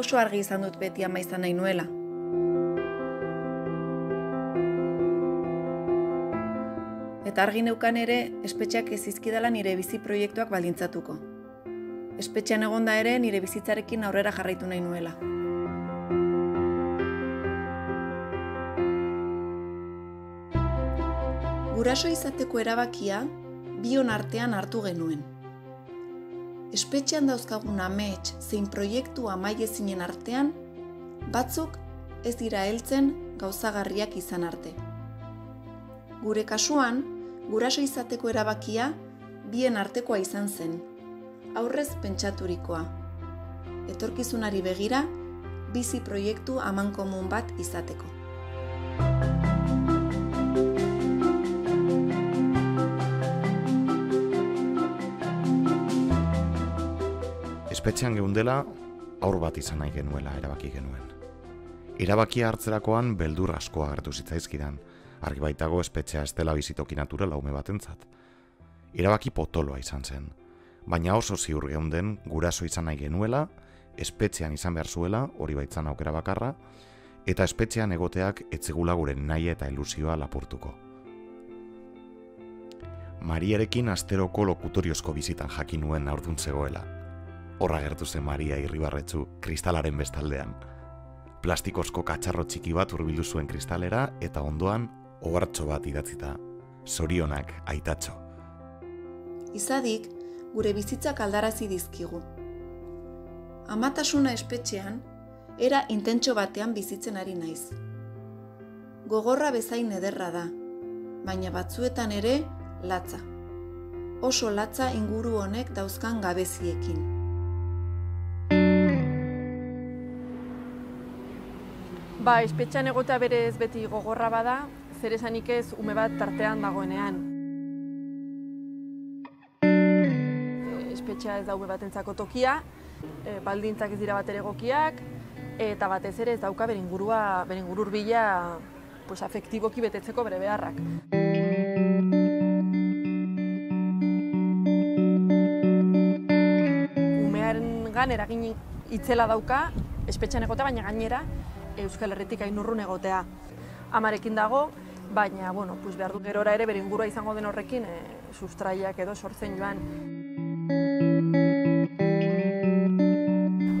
oso argi izan dut beti ama izan nahi nuela. Eta argi neukan ere, espetxeak ez izkidala nire bizi proiektuak baldintzatuko. Espetxean egonda ere nire bizitzarekin aurrera jarraitu nahi nuela. Guraso izateko erabakia bion artean hartu genuen. Espetxean dauzkagun amets zein proiektua amaiezinen artean, batzuk ez dira heltzen gauzagarriak izan arte. Gure kasuan, guraso izateko erabakia bien artekoa izan zen, aurrez pentsaturikoa. Etorkizunari begira, bizi proiektu amankomun bat izateko. Espetxean geundela, haur bat izan nahi genuela erabaki genuen. Erabakia hartzerakoan beldur asko agertu zitzaizkidan, argi baitago espetxea ez dela bizitoki naturala ume batentzat. Erabaki potoloa izan zen, baina oso ziur geunden guraso izan nahi genuela, espetxean izan behar zuela, hori baitzan aukera bakarra, eta espetxean egoteak etzigula gure nahia eta ilusioa lapurtuko. Mariarekin asteroko lokutoriozko bizitan jakin nuen aurdun zegoela. Horra gertu zen Maria Irribarretzu kristalaren bestaldean. Plastikozko katxarro txiki bat hurbildu zuen kristalera eta ondoan ohartxo bat idatzita. Zorionak, aitatxo. Izadik, gure bizitzak aldarazi dizkigu. Amatasuna espetxean, era intentxo batean bizitzen ari naiz. Gogorra bezain ederra da, baina batzuetan ere latza. Oso latza inguru honek dauzkan gabeziekin. Ba, espetxean egotea berez beti gogorra bada, zer esanik ez ume bat tartean dagoenean. Espetxea ez da ume batentzako tokia, baldintzak ez dira bat ere egokiak, eta batez ere ez dauka beren ingurua bila afektiboki betetzeko bere beharrak. Umearen gan eragin itzela dauka, espetxean egotea baina gainera, Euskal Herritik hain urrun egotea. Amarekin dago, baina behar dut gerora ere bere ingurua izango den horrekin sustraiak edo sortzen joan.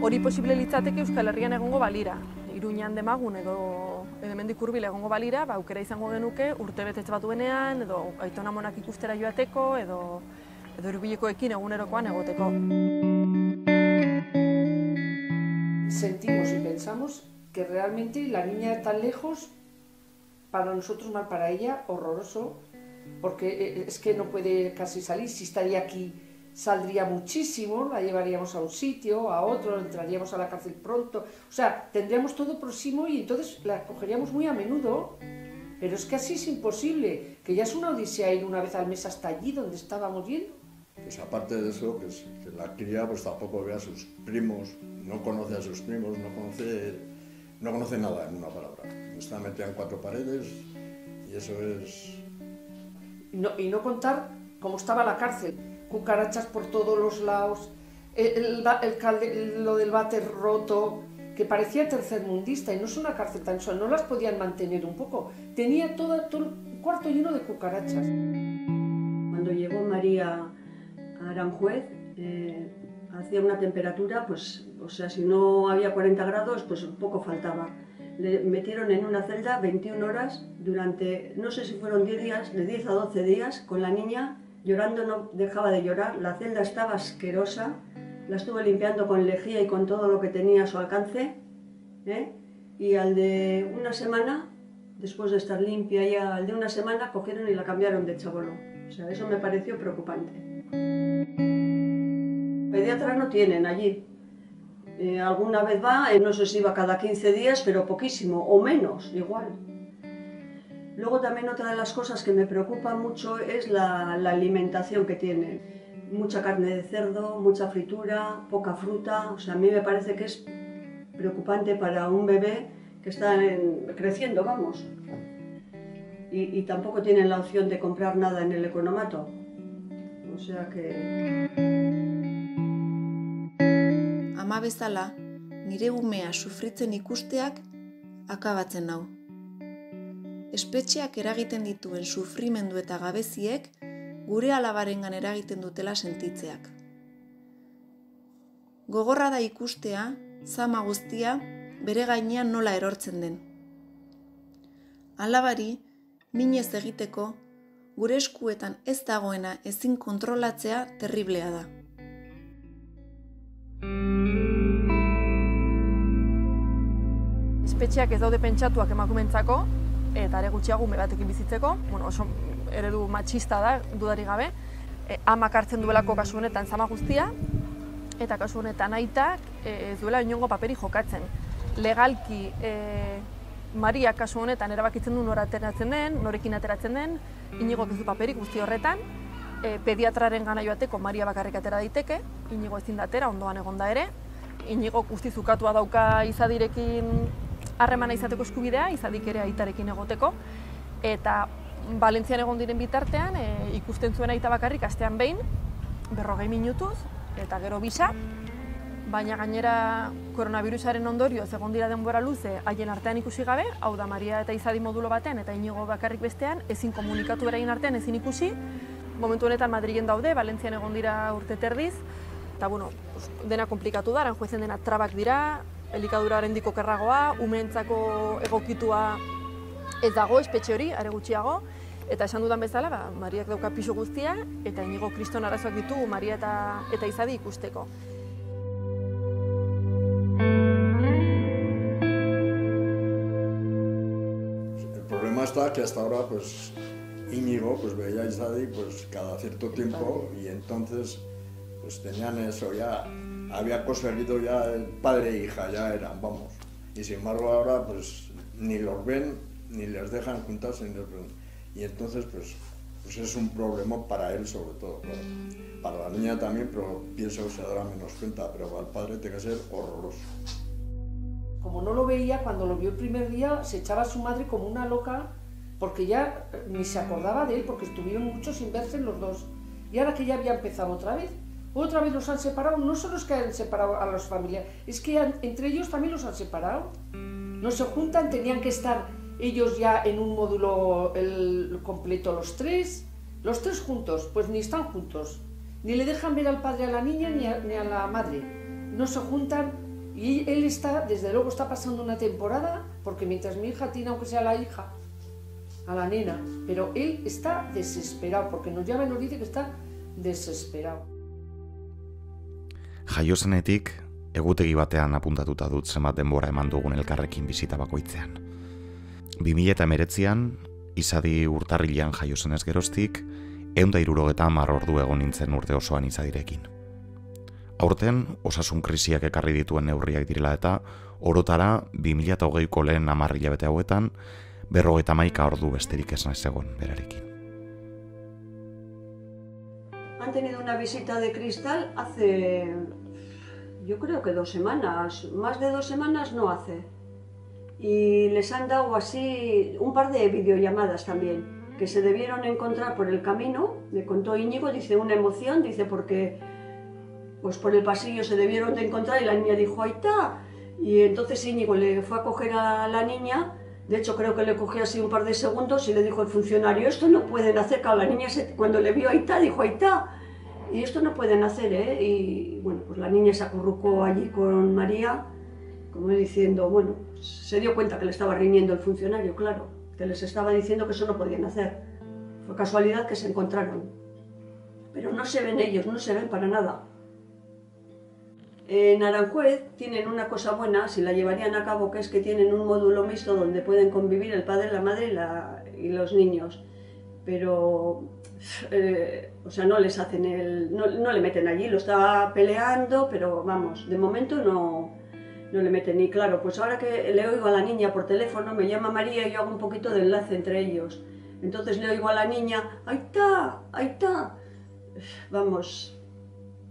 Hori posible litzateke Euskal Herrian egongo balira. Iruñean demagun edo hemendik hurbil egongo balira, aukera izango genuke urtebetetz bat duenean, edo aitona-amonak ikustera joateko, edo hurbilekoekin egunerokoan egoteko. Sentimos y pensamos que realmente la niña tan lejos, para nosotros más para ella, horroroso, porque es que no puede casi salir, si estaría aquí saldría muchísimo, la llevaríamos a un sitio, a otro, entraríamos a la cárcel pronto, o sea, tendríamos todo próximo y entonces la cogeríamos muy a menudo, pero es que así es imposible, que ya es una odisea ir una vez al mes hasta allí donde estábamos yendo. Pues aparte de eso, que la cría pues tampoco ve a sus primos, no conoce a sus primos, no conoce nada en una palabra. Está metida en cuatro paredes y eso es... Y no contar cómo estaba la cárcel. Cucarachas por todos los lados, lo del váter roto, que parecía tercermundista y no es una cárcel tan sola, no las podían mantener un poco. Tenía todo el cuarto lleno de cucarachas. Cuando llegó María a Aranjuez, hacía una temperatura, pues, o sea, si no había 40 grados, pues poco faltaba. Le metieron en una celda 21 horas durante, no sé si fueron 10 días, de 10 a 12 días, con la niña llorando, no dejaba de llorar, la celda estaba asquerosa, la estuve limpiando con lejía y con todo lo que tenía a su alcance, y al de una semana, después de estar limpia ya, al de una semana cogieron y la cambiaron de chaboló. O sea, eso me pareció preocupante. Pediatra no tienen allí. Alguna vez va, no sé si va cada 15 días, pero poquísimo, o menos, igual. Luego también otra de las cosas que me preocupa mucho es la alimentación que tienen. Mucha carne de cerdo, mucha fritura, poca fruta. O sea, a mí me parece que es preocupante para un bebé que está creciendo, vamos. Y tampoco tienen la opción de comprar nada en el economato. O sea que... Ama bezala, nire umea sufritzen ikusteak akabatzen nau. Espetxeak eragiten dituen sufrimendu eta gabeziek gure alabarengan eragiten dutela sentitzeak. Gogorra da ikustea, zama guztia, bere gainean nola erortzen den. Alabari, minez egiteko, gure eskuetan ez dagoena ezin kontrolatzea terriblea da. Espetxeak ez daude pentsatuak emakumeentzako, eta are gutxiago ume batekin bizitzeko, oso eredu matxista da, dudarik gabe, amak hartzen duelako kasu honetan zama guztia, eta kasu honetan aitak ez duela inongo paperi jokatzen. Legalki Mariak kasu honetan erabakitzen du nora ateratzen den, norekin ateratzen den, Inigok ez du paperik guzti horretan, pediatraren gana joateko Maria bakarrik atera daiteke, Inigo ezin da atera, ondoan egonda ere, Inigok guzti zukatua dauka Izadirekin harremana izateko eskubidea, Izadik ere aitarekin egoteko, eta Valentzian egon diren bitartean ikusten zuen aita bakarrik astean behin, 40 minutuz, eta gero bisa, baina gainera koronavirusaren ondorioz egon dira denbora luze haien artean ikusi gabe, hau da Maria eta Izadi modulo batean eta Inigo bakarrik bestean, ezin komunikatu beraien artean, ezin ikusi, momentu honetan Madrilen daude, Valentzian egon dira urte terdiz, eta dena komplikatu da, Aranjuezen dena trabak dira, elikadura oraindik okerragoa, umeentzako egokitua ez dago, espetxe hori, are gutxiago, eta esan dudan bezala, Mariak dauka pisu guztia, eta Inigo kriston arazoak ditugu Maria eta Izadi ikusteko. El problema está que hasta ahora, pues, Inigo, pues, veía a Izadi, pues, cada cierto tiempo, y entonces, pues, tenían eso ya, había conseguido ya padre e hija, ya eran, vamos. Y sin embargo ahora pues ni los ven, ni les dejan juntarse, ni los ven. Y entonces pues es un problema para él sobre todo, claro. Para la niña también, pero pienso que se dará menos cuenta, pero para el padre tiene que ser horroroso. Como no lo veía, cuando lo vio el primer día se echaba a su madre como una loca, porque ya ni se acordaba de él, porque estuvieron mucho sin verse los dos. Y ahora que ya había empezado otra vez los han separado, no solo es que han separado a los familiares, es que entre ellos también los han separado. No se juntan, tenían que estar ellos ya en un módulo completo los tres juntos, pues ni están juntos, ni le dejan ver al padre a la niña ni a la madre, no se juntan y él está, desde luego está pasando una temporada, porque mientras mi hija tiene, aunque sea la hija, a la nena, pero él está desesperado, porque nos llama y nos dice que está desesperado. Jaiozenetik, egutegi batean apuntatuta dut zenbat denbora eman dugun elkarrekin bizita bakoitzean. 2019an, Izadi urtarrilean jaiozenez geroztik, 160 ordu egon nintzen urte osoan Izadirekin. Aurten, osasun krisiak ekarri dituen neurriak direla eta, orotara 2020ko lehen 10 hilabete hauetan, 51 ordu besterik ez naiz egon berarekin. Han tenido una visita de cristal hace, yo creo que 2 semanas, más de 2 semanas no hace. Y les han dado así un par de videollamadas también, que se debieron encontrar por el camino, me contó Íñigo, dice una emoción, dice porque pues por el pasillo se debieron de encontrar y la niña dijo ahí está. Y entonces Íñigo le fue a coger a la niña, de hecho creo que le cogió así un par de segundos y le dijo el funcionario, esto no pueden hacer, claro, la niña cuando le vio ahí está, dijo ahí está. Y esto no pueden hacer, ¿eh? Y bueno, pues la niña se acurrucó allí con María, como diciendo, bueno, se dio cuenta que le estaba riñendo el funcionario, claro, que les estaba diciendo que eso no podían hacer. Fue casualidad que se encontraron. Pero no se ven ellos, no se ven para nada. En Aranjuez tienen una cosa buena, si la llevarían a cabo, que es que tienen un módulo mixto donde pueden convivir el padre, la madre y los niños. Pero o sea, no les hacen no le meten allí, lo está peleando, pero vamos, de momento no le meten. Y claro, pues ahora que le oigo a la niña por teléfono, me llama María y yo hago un poquito de enlace entre ellos. Entonces le oigo a la niña, ¡ahí está! ¡Ahí está! Vamos,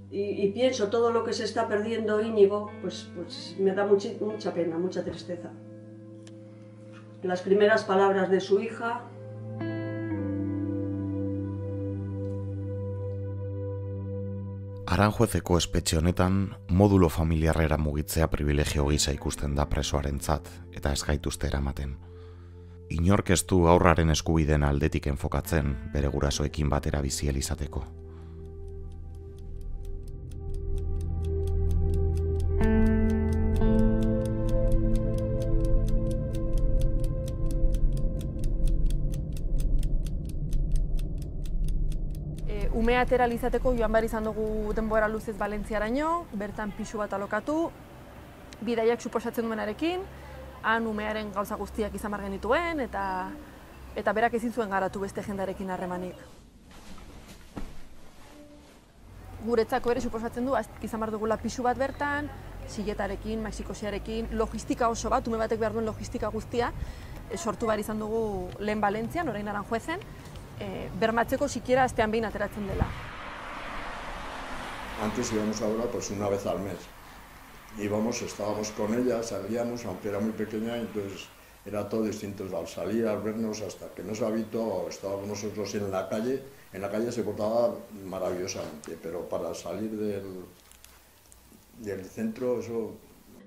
y pienso todo lo que se está perdiendo Íñigo, pues me da mucha pena, mucha tristeza. Las primeras palabras de su hija. Aranjuezeko espetxe honetan, modulo familiarrera mugitzea privilegio gisa ikusten da presoarentzat eta ez gaituzte eramaten. Inork ez du haurraren eskubideen aldetik enfokatzen bere gurasoekin batera bizi izateko. Umea atera izateko joan behar izan dugu denbora luzez Valentziaraino, bertan pisu bat alokatu, bidaiak suposatzen duenarekin, han umearen gauza guztiak izan behar genituen, eta berak ezin zuen garatu beste jendarekin harremanik. Guretzako ere suposatzen du, izan behar dugula pisu bat bertan, siletarekin, maxikosiarekin, logistika oso bat, ume batek behar duen logistika guztia, sortu behar izan dugu lehen Valentzian, orain Aranjuezen, bermatzeko sikiera astean behin ateratzen dela. Antes íbamos ahora pues una vez al mes. Íbamos, estábamos con ella, salíamos, aunque era muy pequeña, entonces era todo distinto al salir, al vernos, hasta que nos habitó, estábamos nosotros en la calle se portaba maravillosamente, pero para salir del centro eso...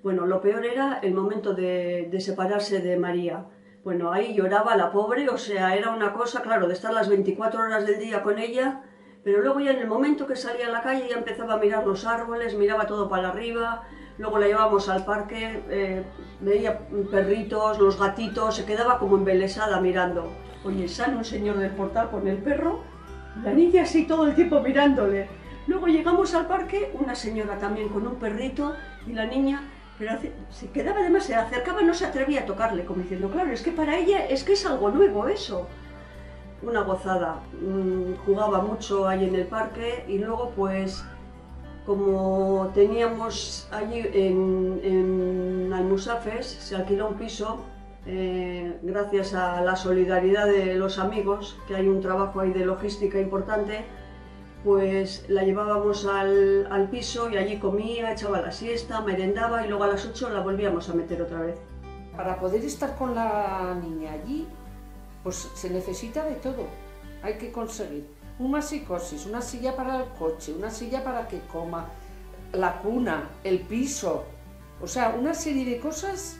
Bueno, lo peor era el momento de separarse de María. Bueno, ahí lloraba la pobre, o sea, era una cosa, claro, de estar las 24 horas del día con ella, pero luego ya en el momento que salía a la calle ya empezaba a mirar los árboles, miraba todo para arriba, luego la llevábamos al parque, veía perritos, los gatitos, se quedaba como embelesada mirando. Oye, sale un señor del portal con el perro, la niña así todo el tiempo mirándole. Luego llegamos al parque, una señora también con un perrito y la niña... Pero se quedaba además, se acercaba, no se atrevía a tocarle, como diciendo, claro, es que para ella es que es algo nuevo eso. Una gozada, jugaba mucho ahí en el parque y luego pues, como teníamos allí en Almusafes, se alquiló un piso, gracias a la solidaridad de los amigos, que hay un trabajo ahí de logística importante, pues la llevábamos al piso y allí comía, echaba la siesta, merendaba y luego a las 8 la volvíamos a meter otra vez. Para poder estar con la niña allí, pues se necesita de todo. Hay que conseguir una psicosis, una silla para el coche, una silla para que coma, la cuna, el piso... O sea, una serie de cosas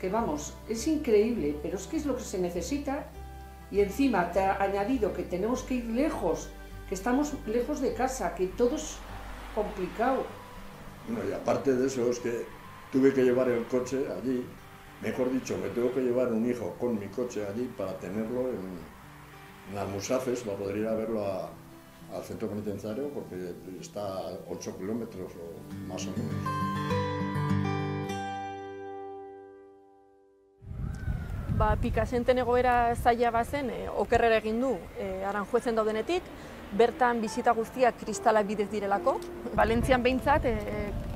que, vamos, es increíble, pero es que es lo que se necesita. Y encima te ha añadido que tenemos que ir lejos, que estamos lejos de casa, que todo es complicado. Bueno, y aparte de eso, es que tuve que llevar el coche allí, mejor dicho, me tengo que llevar un hijo con mi coche allí para tenerlo en Almusafes, para poder ir a verlo al centro penitenciario, porque está a 8 kilómetros o más o menos. Ba, Pikasenten egoera zaila bazen, okerrera egin du Aranjuezen daudenetik, bertan bisita guztiak kristalak bidez direlako. Valentzian behintzat,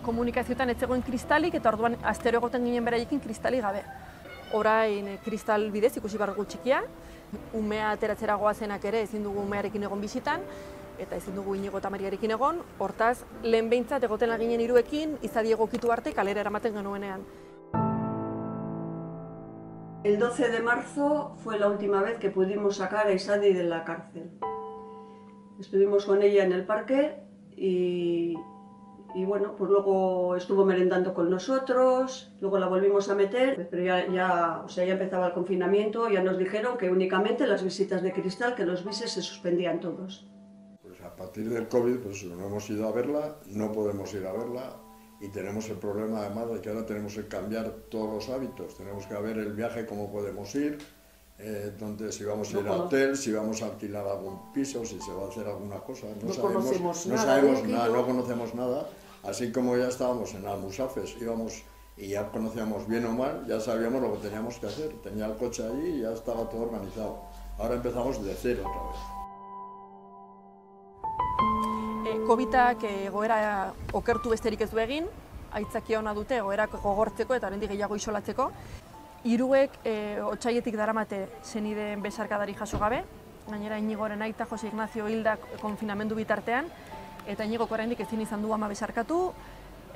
komunikazioetan ez zegoen kristalik eta orduan astero egoten ginen beraiekin kristalik gabe. Orain kristal bidez ikusi behar dugu txikia, umea ateratzera goazenak ere ezin dugu umearekin egon bisitan, eta ezin dugu Inigo eta Mariarekin egon, hortaz lehen behintzat egoten ginen hiruekin, Izadi egokitu arte kalera eramaten genuenean. El 12 de marzo fue la última vez que pudimos sacar a Izadi de la cárcel. Estuvimos con ella en el parque y bueno, pues luego estuvo merendando con nosotros, luego la volvimos a meter, pero ya empezaba el confinamiento, ya nos dijeron que únicamente las visitas de cristal, que los bises se suspendían todos. Pues a partir del COVID pues no hemos ido a verla, no podemos ir a verla. Y tenemos el problema además de que ahora tenemos que cambiar todos los hábitos, tenemos que ver el viaje, cómo podemos ir, donde, si vamos a ir al hotel, si vamos a alquilar algún piso, si se va a hacer alguna cosa, no conocemos nada, así como ya estábamos en Almusafes, íbamos y ya conocíamos bien o mal, ya sabíamos lo que teníamos que hacer, tenía el coche allí y ya estaba todo organizado, ahora empezamos de cero otra vez. Covidak egoera okertu besterik ez du egin, aitzakia ona dute egoerak gogortzeko eta oraindik gehiago isolatzeko. Hiruek otsailetik daramate senideen besarkadari jaso gabe, gainera Inigoren aita Jose Ignacio Hildak konfinamendu bitartean, eta Inigok oraindik ezin izan du ama besarkatu,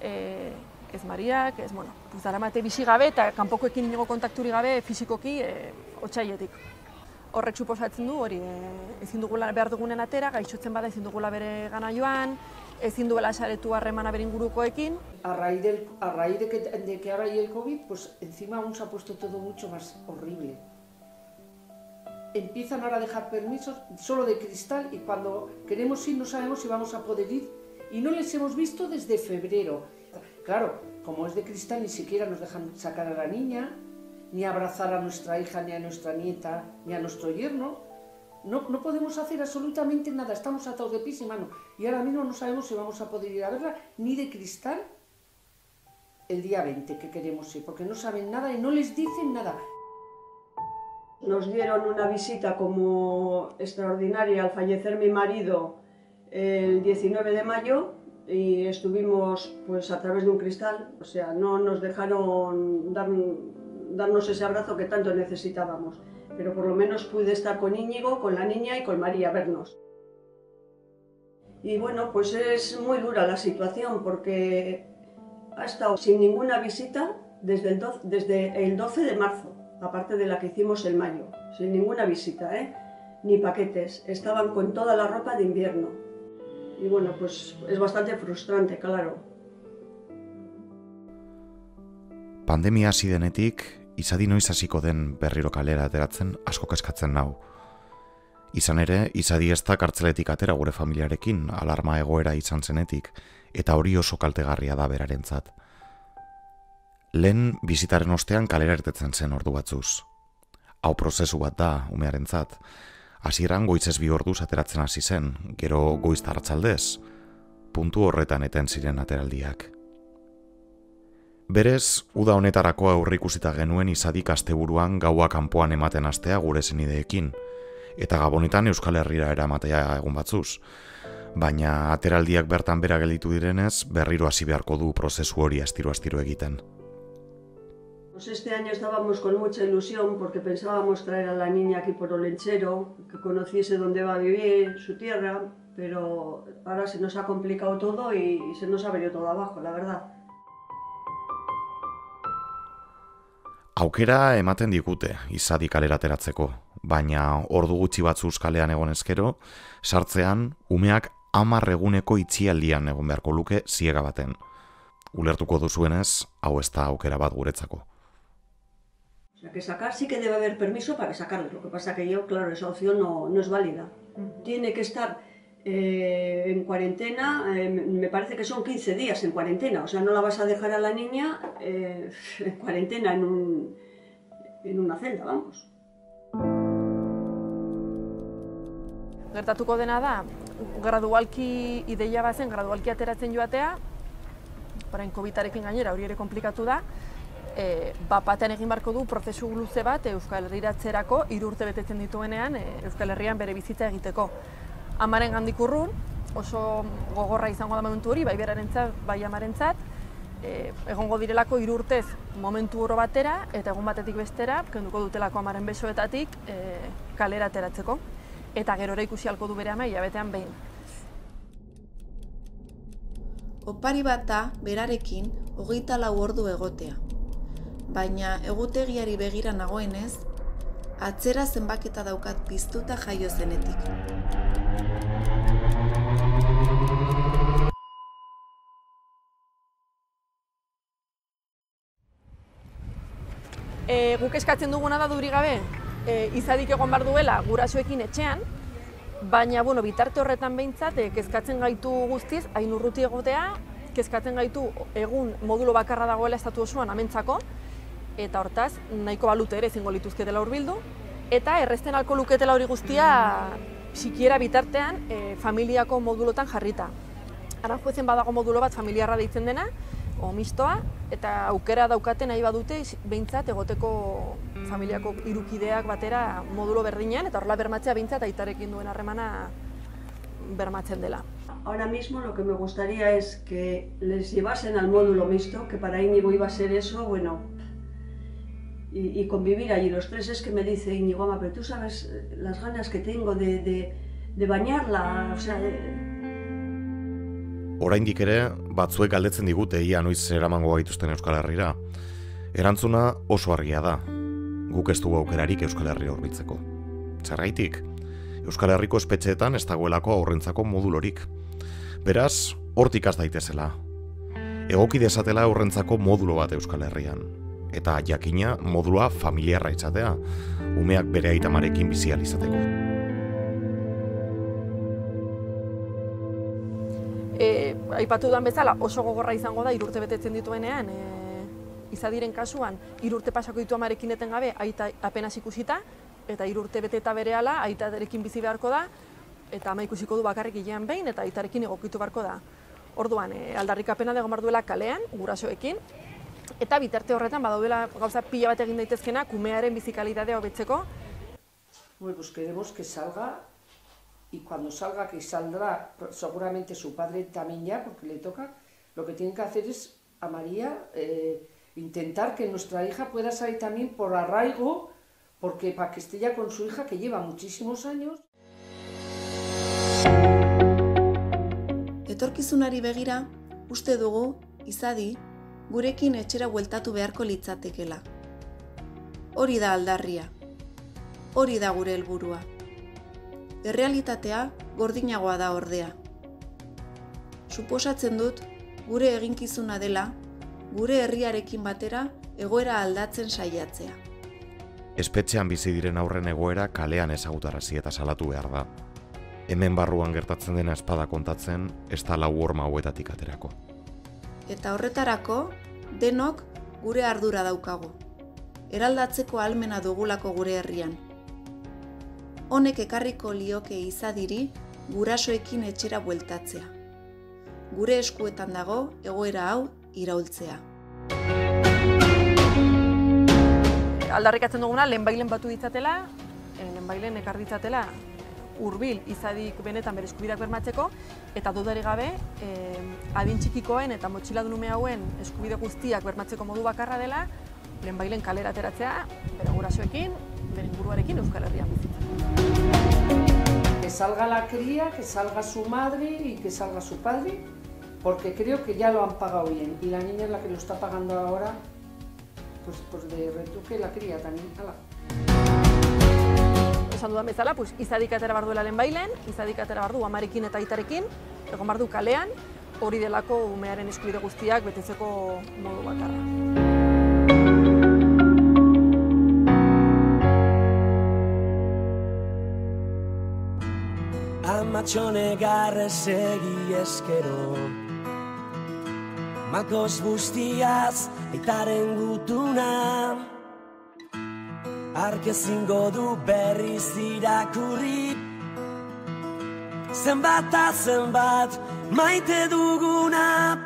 ez Mariak, ez bueno, daramate bizi gabe eta kanpokoekin Inigo kontakturi gabe fisikoki otsailetik. Horrek suposatzen du hori, ezin dugula behar dugunen atera, gaixotzen bada ezin dugula bere gana joan, ezin duela saretu harremana bere ingurukoekin. A raíz de que ahora hay el COVID, pues encima aún se ha puesto todo mucho más horrible. Empiezan ahora a dejar permisos solo de cristal y cuando queremos ir no sabemos si vamos a poder ir y no les hemos visto desde febrero. Claro, como es de cristal ni siquiera nos dejan sacar a la niña, ni abrazar a nuestra hija, ni a nuestra nieta, ni a nuestro yerno. No podemos hacer absolutamente nada, estamos atados de pies y manos. Y ahora mismo no sabemos si vamos a poder ir a verla, ni de cristal, el día 20 que queremos ir, porque no saben nada y no les dicen nada. Nos dieron una visita como extraordinaria al fallecer mi marido el 19 de mayo y estuvimos pues a través de un cristal, o sea, no nos dejaron darnos ese abrazo que tanto necesitábamos. Pero por lo menos pude estar con Íñigo, con la niña y con María a vernos. Y bueno, pues es muy dura la situación porque ha estado sin ninguna visita desde el 12 de marzo, aparte de la que hicimos en mayo, sin ninguna visita, ni paquetes, estaban con toda la ropa de invierno. Y bueno, pues es bastante frustrante, claro. Pandemia hasi denetik, Izadi noiz hasiko den berriro kalera ateratzen asko kaskatzen nau. Izan ere, Izadi ez da kartzeletik atera gure familiarekin alarma egoera izan zenetik, eta hori oso kaltegarria da berarentzat. Lehen bizitaren ostean kalera irtetzen zen ordu batzuz. Hau prozesu bat da umearentzat. Hasieran goizez 2 orduz ateratzen hasi zen, gero goiz eta arratsaldez. Puntu horretan eten ziren ateraldiak. Berez, uda honetarako aurreikusita genuen Izadik asteburuan gaua kanpoan ematen astea gure senideekin, eta gabonetan Euskal Herrira eramatea egun batzuz. Baina ateraldiak bertan bera gelditu direnez, berriro hasi beharko du prozesu hori astiro egiten. Pues este año estábamos con mucha ilusión porque pensábamos traer a la niña aquí por Olenchero, que conociese dónde va a vivir, su tierra, pero ahora se nos ha complicado todo y se nos ha venido todo abajo, la verdad. Aukera ematen digute Izadi kalera ateratzeko, baina ordu gutxi batzuz kalean egonezkero, sartzean umeak 10 eguneko itxialdian egon beharko luke ziega baten. Ulertuko duzuenez, hau ez da aukera bat guretzako. O sea, que sacar sí que debe haber permiso para sacarlo. Lo que pasa que yo, claro, esa opción no es válida. Tiene que estar en cuarentena, me parece que son 15 días en cuarentena, o sea, no la vas a dejar a la niña en cuarentena, en una celda, vamos. Gertatuko dena da, gradualki ideia bazen, gradualki ateratzen joatea, orain COVID-arekin gainera, hori ere komplikatu da, bapatean egin barko du prozesu luze bat Euskal Herriratzerako 3 urte betetzen dituenean Euskal Herrian bere bizitza egiteko. Amaren gandik urrun, oso gogorra izango da momentu hori, bai berarentzat, bai amarentzat, egongo direlako 3 urtez momentu oro batera, eta egun batetik bestera, kenduko dutelako amaren besoetatik kalera ateratzeko. Eta gerora ikusi ahalko du bere ama hilabetean behin. Opari bat da, berarekin, 24 ordu egotea. Baina egutegiari begira nagoenez, atzera zenbaketa daukat piztuta jaio zenetik. Guk eskatzen duguna da durik gabe, Izadik egon behar duela gurasoekin etxean, baina bueno, bitarte horretan behintzat, kezkatzen gaitu guztiz, hain urruti egotea, kezkatzen gaitu egun modulo bakarra dagoela estatu osoan amentzako, eta hortaz, nahiko balute ere ezingo lituzketela hurbildu, eta errezten ahalko luketela hori guztia sikiera bitartean familiako modulotan jarrita. Aranjuezen badago modulo bat familiarra deitzen dena, o mistoa, eta aukera daukaten nahi badute behintzat egoteko familiako hirukideak batera modulo berdinean, eta horrela bermatzea behintzat aitarekin duen harremana bermatzen dela. Ahora mismo lo que me gustaría es que les llevasen al módulo mixto, que para Íñigo iba a ser eso, bueno, y convivir allí los tres. Es que me dice Íñigo, ama, pero tú sabes las ganas que tengo de bañarla, o sea, Oraindik ere, batzuek galdetzen digute ia noiz eramango gaituzten Euskal Herrira. Erantzuna oso argia da. Guk ez dugu aukerarik Euskal Herria hurbiltzeko. Zergaitik, Euskal Herriko espetxeetan ez dagoelako aurrentzako modulorik. Beraz, hortik has daitezela. Egoki desatela aurrentzako modulo bat Euskal Herrian. Eta jakina modulua familiarra izatea, umeak bere aitamarekin bizi ahal izateko. Aipatu duan bezala oso gogorra izango da 3 urte betetzen dituenean, Izadiren kasuan 3 urte pasako ditu amarekin etengabe, aita apenas ikusita, eta 3 urte beteta berehala aitarekin bizi beharko da, eta ama ikusiko du bakarrik hilean behin, eta aitarekin egokitu beharko da. Orduan, aldarrikapena egon behar duela kalean, gurasoekin, eta bitarte horretan badaudela gauza pila bat egin daitezkena kumearen bizikalitatea hobetzeko. Bueno, pues queremos que salga, y cuando salga, que saldrá seguramente su padre también ya, porque le toca, lo que tienen que hacer es a María intentar que nuestra hija pueda salir también por arraigo, porque para que esté ya con su hija que lleva muchísimos años. Etorkizunari begira, uste dugu, Izadi, gurekin etxera bueltatu beharko litzatekela. Hori da aldarria. Hori da gure helburua. Errealitatea gordinagoa da ordea. Suposatzen dut, gure eginkizuna dela, gure herriarekin batera egoera aldatzen saiatzea. Espetxean bizi diren aurren egoera kalean ezagutarazi eta salatu behar da. Hemen barruan gertatzen dena espada kontatzen, ez da lau horma hauetatik aterako. Eta horretarako, denok gure ardura daukagu. Eraldatzeko ahalmena dugulako gure herrian. Honek ekarriko lioke Izadiri gurasoekin etxera bueltatzea. Gure eskuetan dago egoera hau iraultzea. Aldarrikatzen duguna lehenbailen batu ditzatela, lehenbailen ekar ditzatela hurbil Izadik benetan bere eskubideak bermatzeko, eta dudarik gabe adin txikikoen eta motxiladun ume hauen eskubide guztiak bermatzeko modu bakarra dela lehenbailen kalera ateratzea, bere gurasoekin, bere inguruarekin Euskal Herrian bizitzen. Que salga la cría, que salga su madre y que salga su padre, porque creo que ya lo han pagado bien, y la niña es la que lo está pagando ahora, pues de retuque la cría también. Esan dudan bezala, Izadik atera behar duela lehenbailen, Izadik atera behar du amarekin eta aitarekin, egon behar du kalean, hori delako umearen eskubide guztiak betetzeko modu bakarra. Amatxone garrez egi eskero, malkoz bustiaz aitaren gutuna, arkezingo du berriz irakurri, zenbata zenbat maite duguna,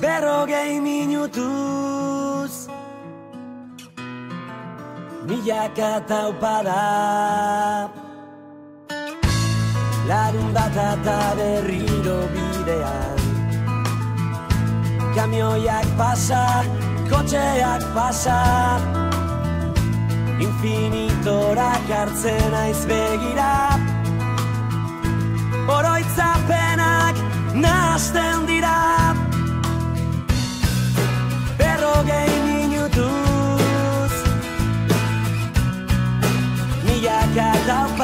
berrogei minutuz, milaka taupada. Larun bat eta berriro bidean, kamioiak pasa, kotxeak pasa, infinitorak hartzen aiz begira, oroitzapenak nahasten dira, berrogei minutuz, milaka dauka.